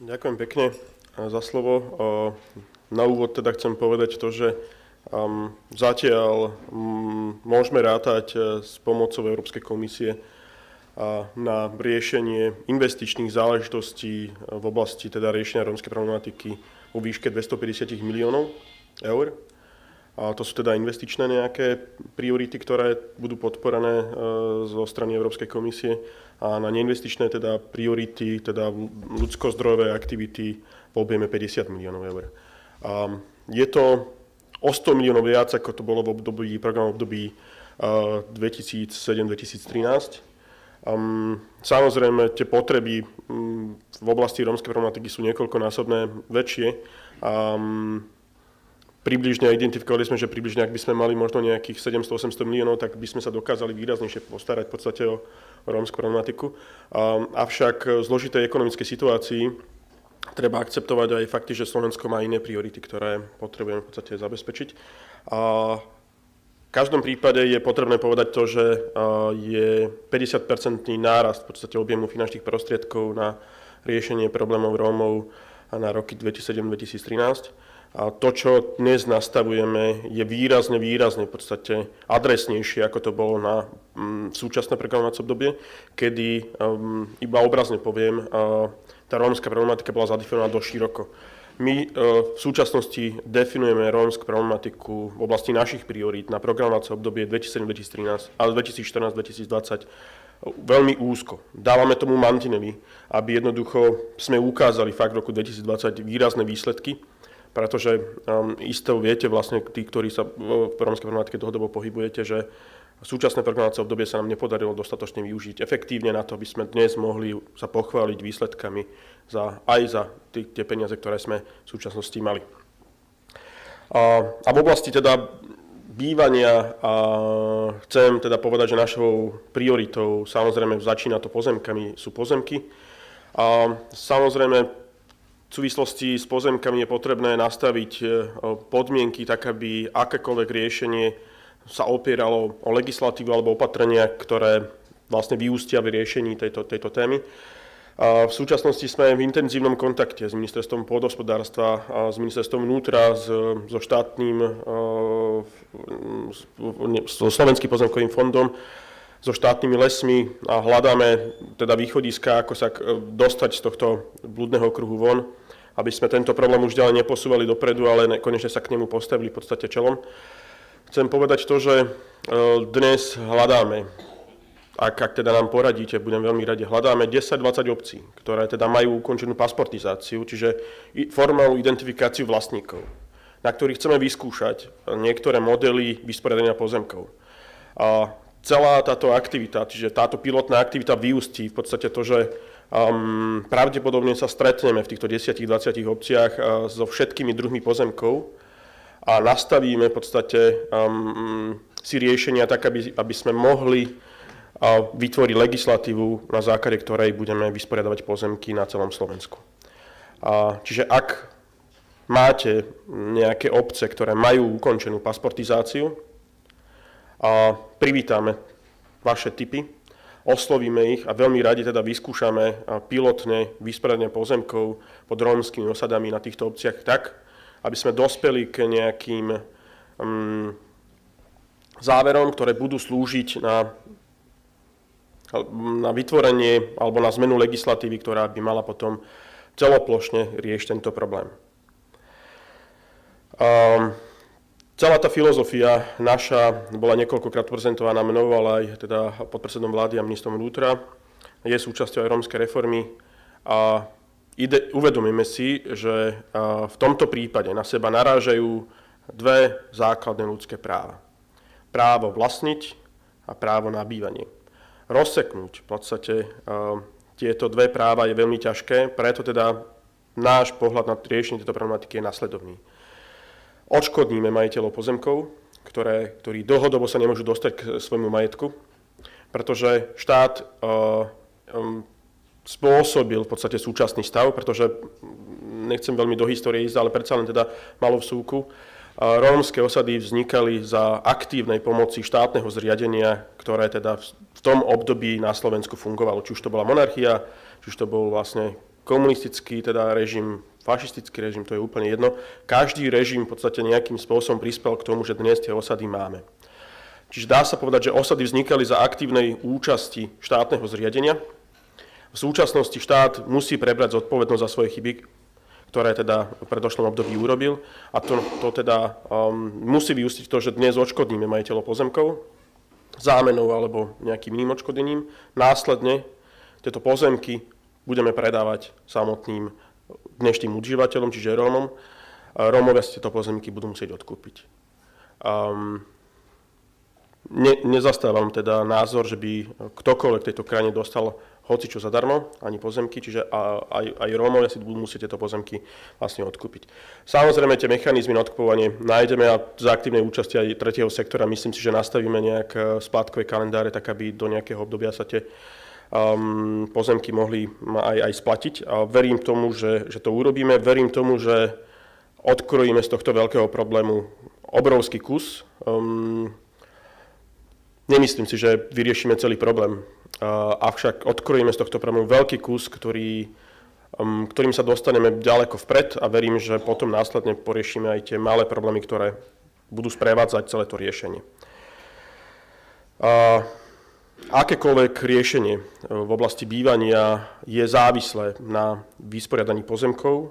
Ďakujem pekne za slovo. Na úvod teda chcem povedať to, že zatiaľ môžeme rátať s pomocou Európskej komisie na riešenie investičných záležitostí v oblasti teda riešenia rómskej problematiky vo výške 250 miliónov eur. A to sú teda investičné nejaké priority, ktoré budú podporené zo strany Európskej komisie, a na neinvestičné teda priority, teda ľudskozdrojové aktivity v objeme 50 miliónov eur. Je to o 100 miliónov viac, ako to bolo v období 2007-2013. Samozrejme, tie potreby v oblasti rómskej problematiky sú niekoľkonásobné väčšie. Približne identifikovali sme, že približne, ak by sme mali možno nejakých 700-800 miliónov, tak by sme sa dokázali výraznejšie postarať v podstate o rómskú problematiku. Avšak v zložitej ekonomickej situácii treba akceptovať aj fakty, že Slovensko má iné priority, ktoré potrebujeme v podstate zabezpečiť. V každom prípade je potrebné povedať to, že je 50-percentný nárast v podstate objemu finančných prostriedkov na riešenie problémov Rómov na roky 2007-2013. A to, čo dnes nastavujeme, je výrazne v podstate adresnejšie, ako to bolo na súčasné programovacie obdobie, kedy, iba obrazne poviem, tá rómska problematika bola zadefinovaná doširoko. My v súčasnosti definujeme rómskú problematiku v oblasti našich priorít na programovacie obdobie 2007-2013 a 2014-2020 veľmi úzko. Dávame tomu mantinely, aby jednoducho sme ukázali fakt v roku 2020 výrazné výsledky, pretože isto viete vlastne tí, ktorí sa v rómskej problematike dlhodobo pohybujete, že súčasné programovacie obdobie sa nám nepodarilo dostatočne využiť efektívne na to, aby sme dnes mohli sa pochváliť výsledkami aj za tie peniaze, ktoré sme v súčasnosti mali. A v oblasti teda bývania chcem teda povedať, že našou prioritou, samozrejme začína to pozemkami, sú pozemky. A samozrejme v súvislosti s pozemkami je potrebné nastaviť podmienky tak, aby akékoľvek riešenie sa opieralo o legislatívu alebo opatrenia, ktoré vlastne vyústia v riešení tejto témy. V súčasnosti sme v intenzívnom kontakte s ministerstvom pôdohospodárstva, s ministerstvom vnútra, so štátnym, so Slovenským pozemkovým fondom, so štátnymi lesmi a hľadáme teda východiska, ako sa dostať z tohto blúdneho kruhu von, aby sme tento problém už ďalej neposúvali dopredu, ale konečne sa k nemu postavili v podstate čelom. Chcem povedať to, že dnes hľadáme, ak teda nám poradíte, budem veľmi radi, hľadáme 10-20 obcí, ktoré teda majú ukončenú pasportizáciu, čiže formálnu identifikáciu vlastníkov, na ktorých chceme vyskúšať niektoré modely vysporiadania pozemkov. A celá táto aktivita, čiže táto pilotná aktivita vyústí v podstate to, že pravdepodobne sa stretneme v týchto 10-20 obciach so všetkými druhmi pozemkov a nastavíme v podstate si riešenia tak, aby sme mohli a vytvorí legislatívu, na základe ktorej budeme vysporiadavať pozemky na celom Slovensku. Čiže ak máte nejaké obce, ktoré majú ukončenú pasportizáciu, privítame vaše tipy, oslovíme ich a veľmi radi teda vyskúšame pilotne vysporiadanie pozemkov pod rómskymi osadami na týchto obciach tak, aby sme dospeli k nejakým záverom, ktoré budú slúžiť na vytvorenie alebo na zmenu legislatívy, ktorá by mala potom celoplošne riešiť tento problém. Celá tá filozofia naša bola niekoľkokrát prezentovaná mnou, ale aj teda podpredsedom vlády a ministrom vnútra. Je súčasťou aj rómskej reformy a uvedomíme si, že v tomto prípade na seba narážajú dve základné ľudské práva. Právo vlastniť a právo na bývanie. Rozseknúť v podstate tieto dve práva je veľmi ťažké, preto teda náš pohľad na riešenie tejto problematiky je nasledovný. Odškodníme majiteľov pozemkov, ktorí dlhodobo sa nemôžu dostať k svojmu majetku, pretože štát spôsobil v podstate súčasný stav, pretože nechcem veľmi do histórie ísť, ale predsa len teda malú vsúku. Rómske osady vznikali za aktívnej pomoci štátneho zriadenia, ktoré teda v tom období na Slovensku fungovalo. Či už to bola monarchia, či už to bol vlastne komunistický teda režim, fašistický režim, to je úplne jedno. Každý režim v podstate nejakým spôsobom prispel k tomu, že dnes tie osady máme. Čiže dá sa povedať, že osady vznikali za aktívnej účasti štátneho zriadenia. V súčasnosti štát musí prebrať zodpovednosť za svoje chyby, ktoré teda v predošlom období urobil. A to teda musí vyústiť to, že dnes odškodníme majiteľov pozemkov zámenou alebo nejakým iným odškodením. Následne tieto pozemky budeme predávať samotným dnešným užívateľom, čiže Rómom. Rómovia si tieto pozemky budú musieť odkúpiť. Nezastávam teda názor, že by ktokoľvek v tejto krajine dostal hocičo zadarmo, ani pozemky, čiže aj Rómovia si budú musieť tieto pozemky vlastne odkúpiť. Samozrejme, tie mechanizmy na odkupovanie nájdeme a za aktívnej účasti aj tretieho sektora, myslím si, že nastavíme nejak splátkové kalendáre, tak aby do nejakého obdobia sa tie pozemky mohli aj splatiť. A verím tomu, že to urobíme, verím tomu, že odkrojíme z tohto veľkého problému obrovský kus. Nemyslím si, že vyriešime celý problém, avšak odkrojíme z tohto problému veľký kus, ktorým sa dostaneme ďaleko vpred a verím, že potom následne poriešime aj tie malé problémy, ktoré budú sprevádzať celé to riešenie. Akékoľvek riešenie v oblasti bývania je závislé na vysporiadaní pozemkov,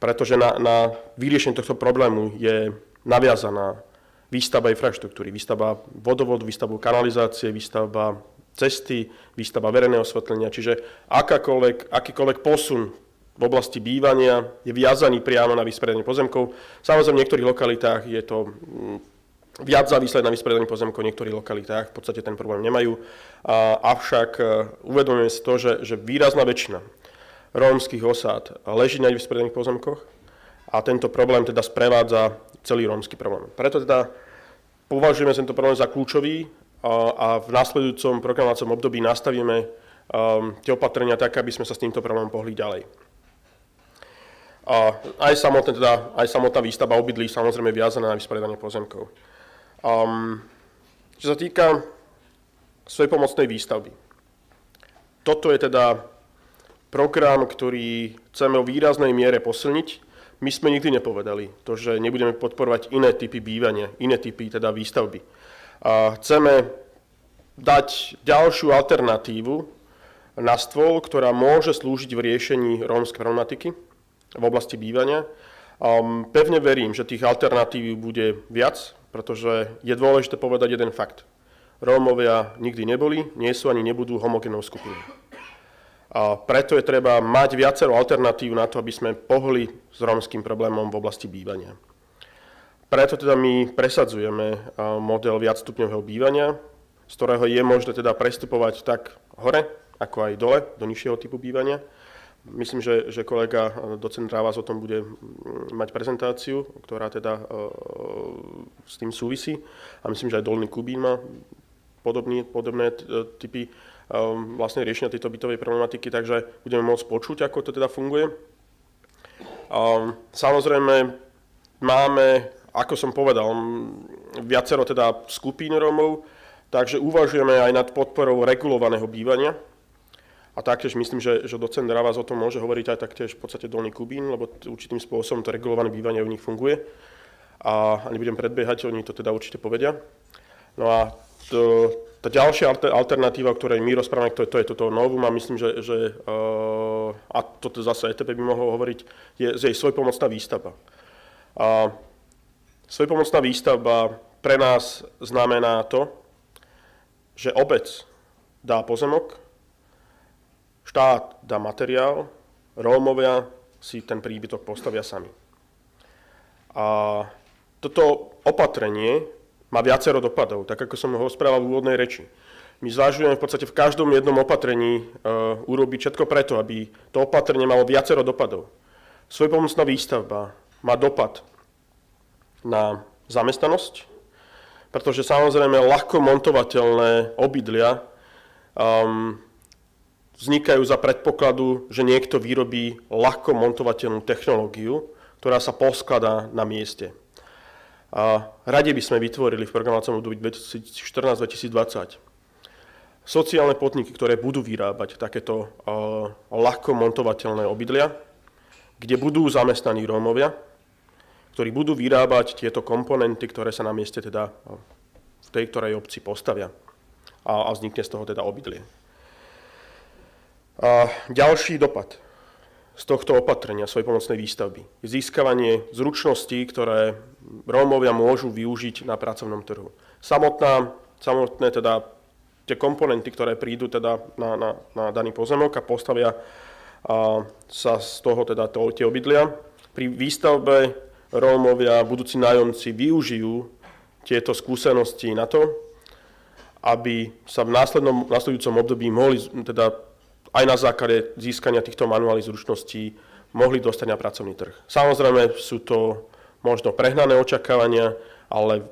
pretože na vyriešenie tohto problému je naviazaná výstavba infraštruktúry, výstavba vodovodu, výstavba kanalizácie, výstavba cesty, výstavba verejného osvetlenia. Čiže akýkoľvek posun v oblasti bývania je viazaný priamo na vysporiadanie pozemkov. Samozrejme, v niektorých lokalitách je to viac závislé na vysporiadaní pozemkov, v niektorých lokalitách v podstate ten problém nemajú. Avšak uvedomujeme si to, že výrazná väčšina rómskych osád leží na nevysporiadaných pozemkoch a tento problém teda sprevádza celý rómsky problém. Preto teda považujeme tento problém za kľúčový a v nasledujúcom programovacom období nastavíme tie opatrenia tak, aby sme sa s týmto problémom pohli ďalej. Aj samotná výstavba obydlí samozrejme viazaná na vysporiadanie pozemkov. Čo sa týka svojpomocnej výstavby. Toto je teda program, ktorý chceme o výraznej miere posilniť. My sme nikdy nepovedali to, že nebudeme podporovať iné typy bývania, iné typy teda výstavby. A chceme dať ďalšiu alternatívu na stôl, ktorá môže slúžiť v riešení rómskej problematiky v oblasti bývania. Pevne verím, že tých alternatív bude viac, pretože je dôležité povedať jeden fakt. Rómovia nikdy neboli, nie sú ani nebudú homogénnou skupinou. A preto je treba mať viacero alternatív na to, aby sme pohli s rómskym problémom v oblasti bývania. Preto teda my presadzujeme model viacstupňového bývania, z ktorého je možné teda prestupovať tak hore, ako aj dole, do nižšieho typu bývania. Myslím, že kolega docent Rávas o tom bude mať prezentáciu, ktorá teda s tým súvisí. A myslím, že aj Dolný Kubín má podobné typy vlastne riešenia tejto bytovej problematiky, takže budeme môcť počuť, ako to teda funguje. Samozrejme, máme, ako som povedal, viacero teda skupín Rómov, takže uvažujeme aj nad podporou regulovaného bývania. A taktiež myslím, že docent Rávas o tom môže hovoriť aj taktiež v podstate Dolný Kubín, lebo určitým spôsobom to regulované bývanie u nich funguje. A nebudem predbiehať, oni to teda určite povedia. No a tá ďalšia alternatíva, o ktorej my rozprávame, to je toto novum a myslím, že a toto zase ETP by mohlo hovoriť, je svojpomocná výstavba. A svojpomocná výstavba pre nás znamená to, že obec dá pozemok, štát dá materiál, Rómovia si ten príbytok postavia sami. A toto opatrenie má viacero dopadov, tak ako som ho správal v úvodnej reči. My zvažujeme v podstate v každom jednom opatrení urobiť všetko preto, aby to opatrenie malo viacero dopadov. Svojpomocná výstavba má dopad na zamestnanosť, pretože samozrejme ľahko montovateľné obydlia vznikajú za predpokladu, že niekto vyrobí ľahko montovateľnú technológiu, ktorá sa poskladá na mieste. A radi by sme vytvorili v programovacom období 2014-2020 Sociálne podniky, ktoré budú vyrábať takéto ľahko montovateľné obydlia, kde budú zamestnaní Rómovia, ktorí budú vyrábať tieto komponenty, ktoré sa na mieste teda v tej ktorej obci postavia a vznikne z toho teda obydlie. A ďalší dopad z tohto opatrenia svojpomocnej výstavby je získavanie zručností, ktoré Rómovia môžu využiť na pracovnom trhu. Samotné teda tie komponenty, ktoré prídu teda na daný pozemok a postavia sa z toho teda tie obydlia. Pri výstavbe Rómovia, budúci nájomci využijú tieto skúsenosti na to, aby sa v následujúcom období mohli teda aj na základe získania týchto manuálnych zručností mohli dostať na pracovný trh. Samozrejme sú to možno prehnané očakávania, ale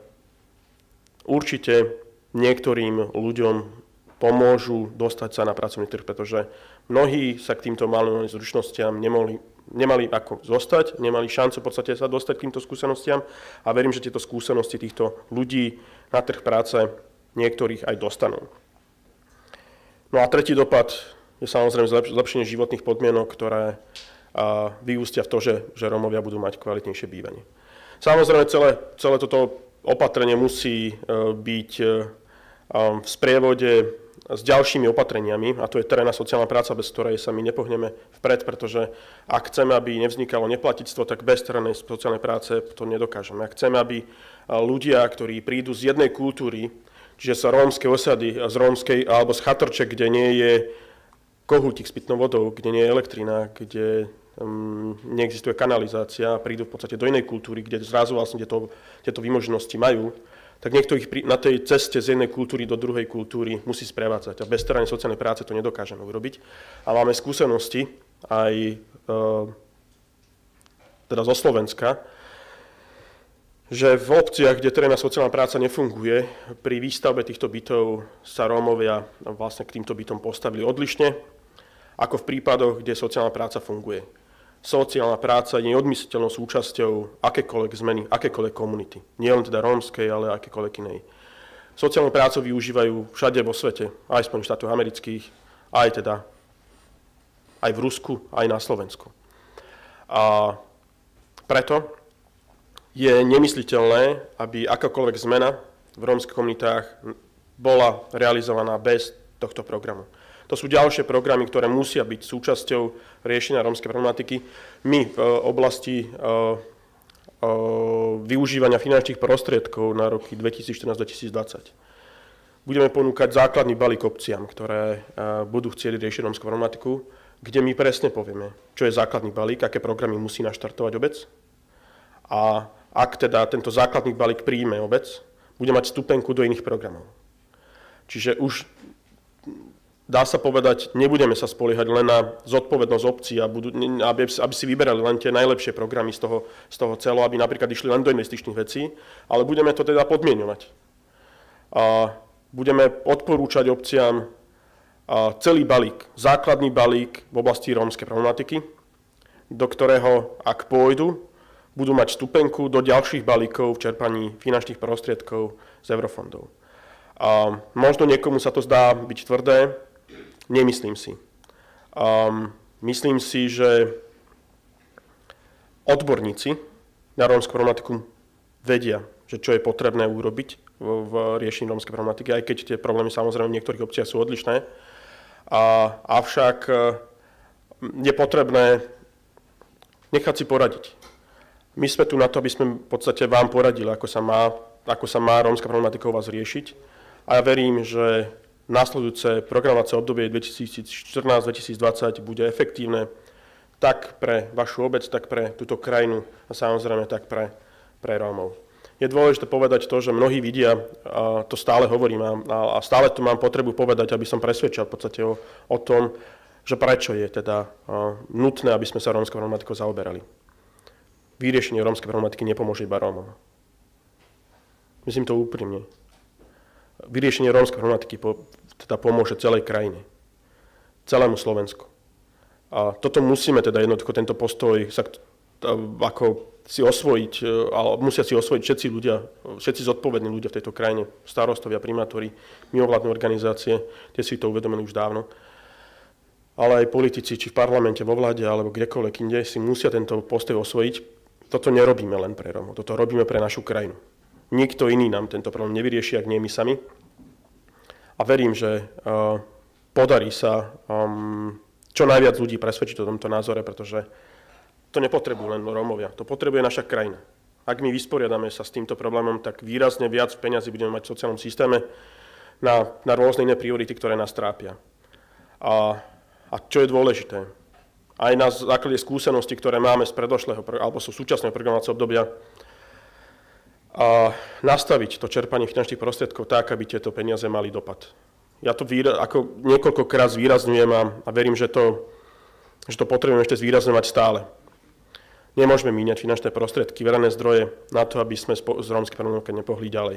určite niektorým ľuďom pomôžu dostať sa na pracovný trh, pretože mnohí sa k týmto manuálnym zručnostiam nemali ako zostať, nemali šancu v podstate sa dostať k týmto skúsenostiam a verím, že tieto skúsenosti týchto ľudí na trh práce niektorých aj dostanú. No a tretí dopad je samozrejme zlepšenie životných podmienok, ktoré vyústia v to, že Rómovia budú mať kvalitnejšie bývanie. Samozrejme, celé toto opatrenie musí byť v sprievode s ďalšími opatreniami, a to je terénna sociálna práca, bez ktorej sa my nepohneme vpred, pretože ak chceme, aby nevznikalo neplatictvo, tak bez terénnej sociálnej práce to nedokážeme. Ak chceme, aby ľudia, ktorí prídu z jednej kultúry, čiže sa rómskej osady, z rómskej alebo z chatrček, kde nie je kohútik s pitnou vodou, kde nie je elektrina, kde neexistuje kanalizácia, prídu v podstate do inej kultúry, kde zrazu vlastne tieto výmožnosti majú, tak niekto ich na tej ceste z jednej kultúry do druhej kultúry musí sprevádzať. A bez terénnej sociálnej práce to nedokážeme urobiť. A máme skúsenosti aj teda zo Slovenska, že v obciach, kde terénna sociálna práca nefunguje, pri výstavbe týchto bytov sa Rómovia vlastne k týmto bytom postavili odlišne, ako v prípadoch, kde sociálna práca funguje. Sociálna práca je neodmysliteľnou súčasťou akékoľvek zmeny, akékoľvek komunity. Nie len teda rómskej, ale akékoľvek inej. Sociálnu prácu využívajú všade vo svete, aj v Spojených štátoch amerických, aj v Rusku, aj na Slovensku. A preto je nemysliteľné, aby akákoľvek zmena v rómskych komunitách bola realizovaná bez tohto programu. To sú ďalšie programy, ktoré musia byť súčasťou riešenia rómskej problematiky. My v oblasti využívania finančných prostriedkov na roky 2014-2020 budeme ponúkať základný balík obciam, ktoré budú chcieť riešiť rómskú problematiku, kde my presne povieme, čo je základný balík, aké programy musí naštartovať obec. A ak teda tento základný balík príjme obec, bude mať vstupenku do iných programov. Čiže už dá sa povedať, nebudeme sa spoliehať len na zodpovednosť obcí, aby si vyberali len tie najlepšie programy z toho celého, aby napríklad išli len do investičných vecí, ale budeme to teda podmienovať. A budeme odporúčať obciám celý balík, základný balík v oblasti rómskej problematiky, do ktorého, ak pôjdu, budú mať vstupenku do ďalších balíkov v čerpaní finančných prostriedkov z eurofondov. A možno niekomu sa to zdá byť tvrdé, nemyslím si. Myslím si, že odborníci na rómsku problematiku vedia, že čo je potrebné urobiť v riešení rómskej problematiky, aj keď tie problémy samozrejme v niektorých obciach sú odlišné. Avšak je potrebné nechať si poradiť. My sme tu na to, aby sme v podstate vám poradili, ako sa má rómska problematika u vás riešiť. A ja verím, že následujúce programovacie obdobie 2014-2020 bude efektívne tak pre vašu obec, tak pre túto krajinu a samozrejme tak pre Rómov. Je dôležité povedať to, že mnohí vidia, a to stále hovorím a stále tu mám potrebu povedať, aby som presvedčal v podstate o tom, že prečo je teda nutné, aby sme sa rómskou problematikou zaoberali. Vyriešenie rómskej problematiky nepomôže iba Rómom. Myslím to úprimne. Vyriešenie rómskej problematiky teda pomôže celej krajine, celému Slovensku. A toto musíme teda jednoducho, tento postoj sa ako si osvojiť, ale musia si osvojiť všetci ľudia, všetci zodpovední ľudia v tejto krajine, starostovia, primátori, mimovládne organizácie, tie si to uvedomili už dávno. Ale aj politici, či v parlamente, vo vláde, alebo kdekoľvek inde, si musia tento postoj osvojiť. Toto nerobíme len pre Rómov, toto robíme pre našu krajinu. Nikto iný nám tento problém nevyrieši, ak nie my sami. A verím, že podarí sa čo najviac ľudí presvedčiť o tomto názore, pretože to nepotrebujú len Rómovia, to potrebuje naša krajina. Ak my vysporiadame sa s týmto problémom, tak výrazne viac peňazí budeme mať v sociálnom systéme na rôzne iné priority, ktoré nás trápia. A čo je dôležité, aj na základe skúsenosti, ktoré máme z predošlého alebo sú súčasného programovacieho obdobia, a nastaviť to čerpanie finančných prostriedkov tak, aby tieto peniaze mali dopad. Ja to ako niekoľkokrát zvýrazňujem a verím, že to potrebujeme ešte zvýrazňovať stále. Nemôžeme míňať finančné prostriedky, verejné zdroje na to, aby sme z rómskej problematiky nepohli ďalej.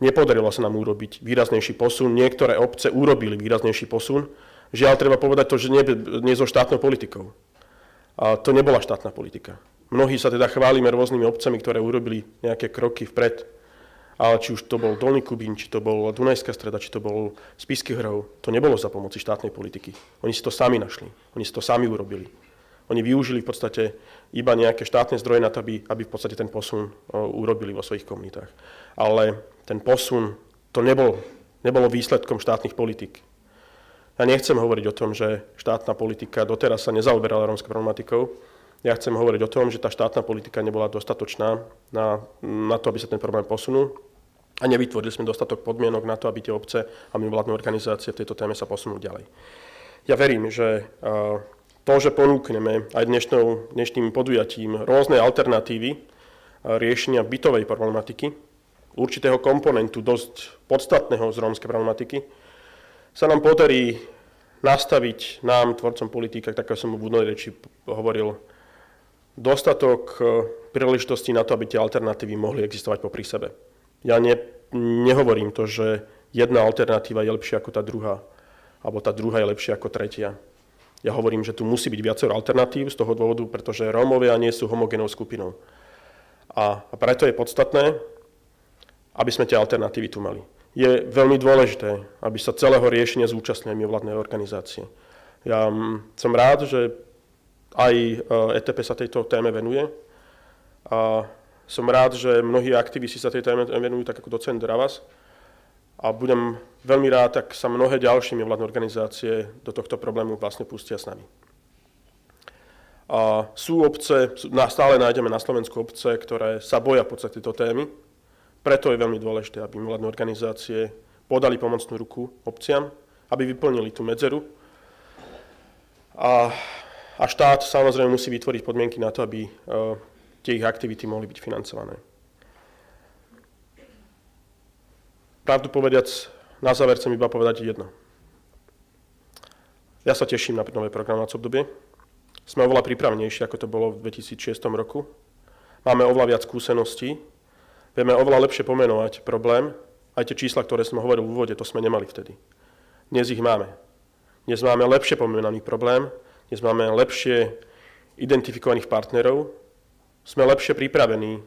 Nepodarilo sa nám urobiť výraznejší posun, niektoré obce urobili výraznejší posun, žiaľ treba povedať to, že nie so štátnou politikou. A to nebola štátna politika. Mnohí sa teda chválime rôznymi obcami, ktoré urobili nejaké kroky vpred, ale či už to bol Dolný Kubín, či to bol Dunajská Streda, či to bol Spišský Hradov, to nebolo za pomoci štátnej politiky. Oni si to sami našli, oni si to sami urobili. Oni využili v podstate iba nejaké štátne zdroje na to, aby v podstate ten posun urobili vo svojich komunitách. Ale ten posun, to nebolo výsledkom štátnych politik. Ja nechcem hovoriť o tom, že štátna politika doteraz sa nezaoberala rómskou problematikou. Ja chcem hovoriť o tom, že tá štátna politika nebola dostatočná na to, aby sa ten problém posunul a nevytvorili sme dostatok podmienok na to, aby tie obce a mimovládne organizácie v tejto téme sa posunú ďalej. Ja verím, že to, že ponúkneme aj dnešným podujatím rôzne alternatívy riešenia bytovej problematiky, určitého komponentu dosť podstatného z rómskej problematiky, sa nám podarí nastaviť nám, tvorcom politík, tak ako som v úvodnej reči hovoril, dostatok príležitostí na to, aby tie alternatívy mohli existovať popri sebe. Ja nehovorím to, že jedna alternatíva je lepšia ako tá druhá, alebo tá druhá je lepšia ako tretia. Ja hovorím, že tu musí byť viacero alternatív z toho dôvodu, pretože Rómovia nie sú homogénou skupinou. A preto je podstatné, aby sme tie alternatívy tu mali. Je veľmi dôležité, aby sa celého riešenia zúčastnili mimovládne organizácie. Ja som rád, že aj ETP sa tejto téme venuje. A som rád, že mnohí aktivisti sa tej téme venujú, tak ako docent Dravas. A budem veľmi rád, ak sa mnohé ďalšie mimovládne organizácie do tohto problému vlastne pustia s nami. A sú obce, stále nájdeme na Slovensku obce, ktoré sa boja v podstate tejto témy. Preto je veľmi dôležité, aby mimovládne organizácie podali pomocnú ruku obciam, aby vyplnili tú medzeru. A štát samozrejme musí vytvoriť podmienky na to, aby tie ich aktivity mohli byť financované. Pravdu povediac, na záver chcem iba povedať jedno. Ja sa teším na nové programovacie obdobie. Sme oveľa pripravenejší, ako to bolo v 2006 roku. Máme oveľa viac skúseností. Vieme oveľa lepšie pomenovať problém. Aj tie čísla, ktoré som hovoril v úvode, to sme nemali vtedy. Dnes ich máme. Dnes máme lepšie pomenaný problém, dnes máme lepšie identifikovaných partnerov, sme lepšie pripravení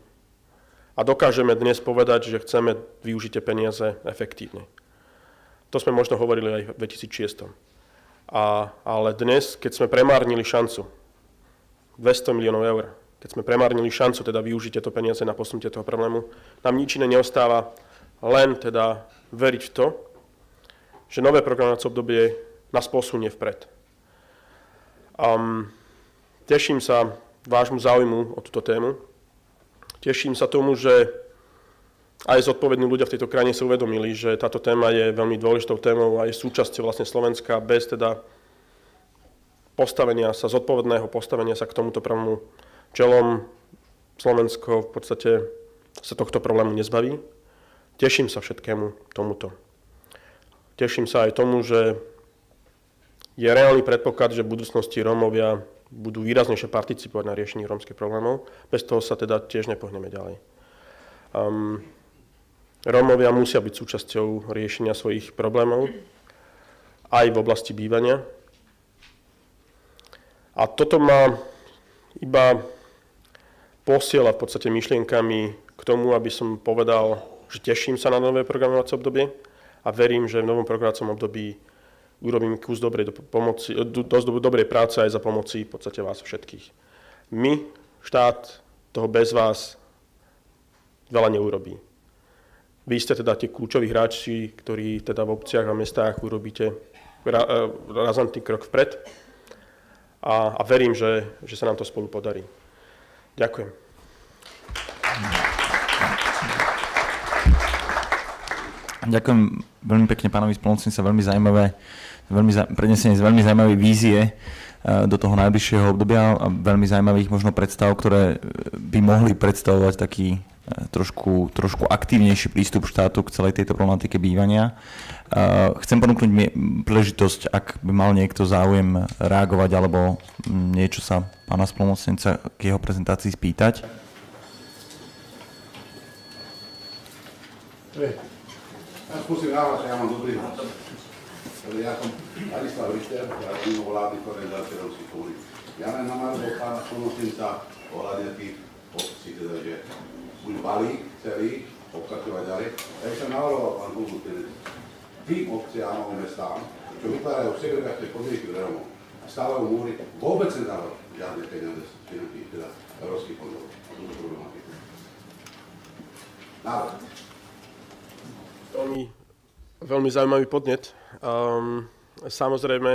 a dokážeme dnes povedať, že chceme využiť tie peniaze efektívne. To sme možno hovorili aj v 2006. Ale dnes, keď sme premárnili šancu, 200 miliónov eur, keď sme premárnili šancu teda využiť tieto peniaze na posunutie toho problému, nám nič iné neostáva, len teda veriť v to, že nové programovacie obdobie nás posunie vpred. Teším sa vášmu záujmu o túto tému. Teším sa tomu, že aj zodpovední ľudia v tejto krajine sa uvedomili, že táto téma je veľmi dôležitou témou a je súčasťou vlastne Slovenska bez teda postavenia sa, zodpovedného postavenia sa k tomuto problému čelom Slovensko v podstate sa tohto problému nezbaví. Teším sa všetkému tomuto. Teším sa aj tomu, že je reálny predpoklad, že v budúcnosti Rómovia budú výraznejšie participovať na riešení rómskych problémov. Bez toho sa teda tiež nepohneme ďalej. Rómovia musia byť súčasťou riešenia svojich problémov aj v oblasti bývania. A toto má iba posiela v podstate myšlienkami k tomu, aby som povedal, že teším sa na nové programovacie obdobie a verím, že v novom programovacom období urobím kus dobrej pomoci, dosť dobrej práce aj za pomoci v podstate vás všetkých. My, štát, toho bez vás veľa neurobí. Vy ste teda tie kľúčoví hráči, ktorí teda v obciach a mestách urobíte razantný krok vpred a verím, že sa nám to spolu podarí. Ďakujem. Ďakujem veľmi pekne pánovi spolumocníkovi za prednesenie veľmi zaujímavé vízie do toho najbližšieho obdobia a veľmi zaujímavých možno predstav, ktoré by mohli predstavovať taký trošku aktívnejší prístup štátu k celej tejto problematike bývania. Chcem ponúknuť príležitosť, ak by mal niekto záujem reagovať alebo niečo sa pána spolumocnenca k jeho prezentácii spýtať. Ja skúsim dávať, ja mám dobrý hlas. Ja som Ladislav Richter, ja som mimovládny organizátor Rómskych komunít. Ja len namáram od pána spolumocnenca ohľadne tých obcí, teda že buď balík celý, obkačovať ďalej. Ja som navrhoval pán Hudu, tým obciám a mestám, čo vytvárajú segregačné podmienky pre Rómov a stávajú múry, vôbec nedávajú žiadne peniaze z finančných, teda európskych fondov. A túto problematiku. Návrh. Veľmi zaujímavý podnet. Samozrejme,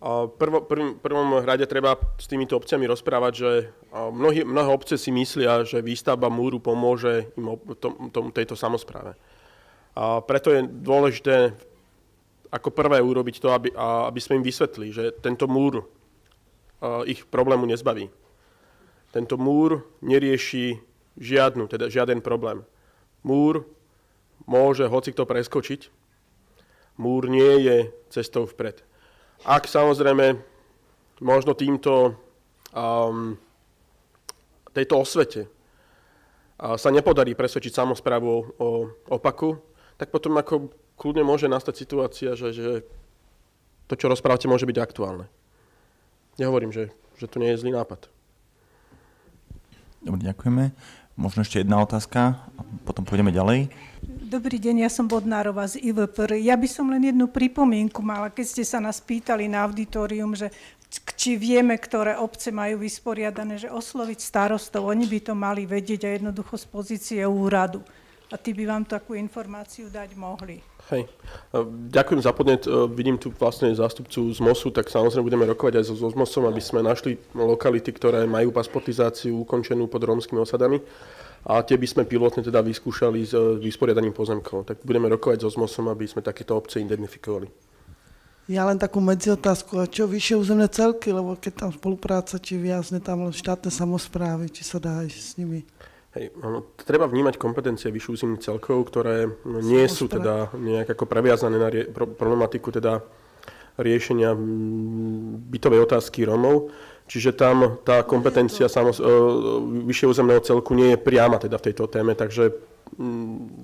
v prvom rade treba s týmito obciami rozprávať, že mnohé obce si myslia, že výstavba múru pomôže im tejto samospráve. Preto je dôležité ako prvé urobiť to, aby sme im vysvetlili, že tento múr ich problému nezbaví. Tento múr nerieši žiaden problém. Múr môže hocikto preskočiť. Múr nie je cestou vpred. Ak samozrejme možno tejto osvete sa nepodarí presvedčiť samosprávu o opaku, tak potom ako kľudne môže nastať situácia, že to, čo rozprávate, môže byť aktuálne. Nehovorím, že to nie je zlý nápad. Dobre, ďakujeme. Možno ešte jedna otázka a potom pôjdeme ďalej. Dobrý deň, ja som Bodnárová z IVP. Ja by som len jednu pripomienku mala, keď ste sa nás pýtali na auditorium, že či vieme, ktoré obce majú vysporiadané, že osloviť starostov, oni by to mali vedieť a jednoducho z pozície úradu. A tí by vám takú informáciu dať mohli. Hej, ďakujem za podnet. Vidím tu vlastne zástupcu ZMOSu, tak samozrejme budeme rokovať aj so ZMOSom, aby sme našli lokality, ktoré majú pasportizáciu ukončenú pod rómskymi osadami a tie by sme pilotne teda vyskúšali s vysporiadaním pozemkov. Tak budeme rokovať so ZMOSom, aby sme takéto obce identifikovali. Ja len takú medziotázku, a čo vyššie územné celky, lebo keď tam spolupráca, či viazne tam len štátne samosprávy, či sa dá aj s nimi... Hej, treba vnímať kompetencie vyšších územných celkov, ktoré nie sú teda nejak ako previazané na problematiku teda riešenia bytovej otázky Rómov, čiže tam tá kompetencia vyššieho územného celku nie je priama teda v tejto téme, takže...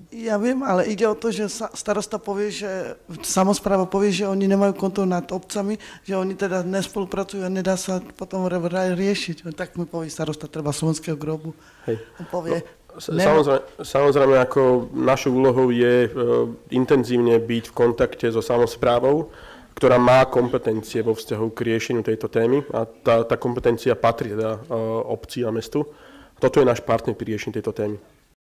Ja viem, ale ide o to, že starosta povie, že samospráva povie, že oni nemajú kontrolu nad obcami, že oni teda nespolupracujú a nedá sa potom riešiť. Tak mi povie starosta, treba Slovenského grobu. Povie, samozrejme, ako našou úlohou je intenzívne byť v kontakte so samosprávou, ktorá má kompetencie vo vzťahu k riešeniu tejto témy a tá kompetencia patrí teda obci a mestu. Toto je náš partner pri riešení tejto témy.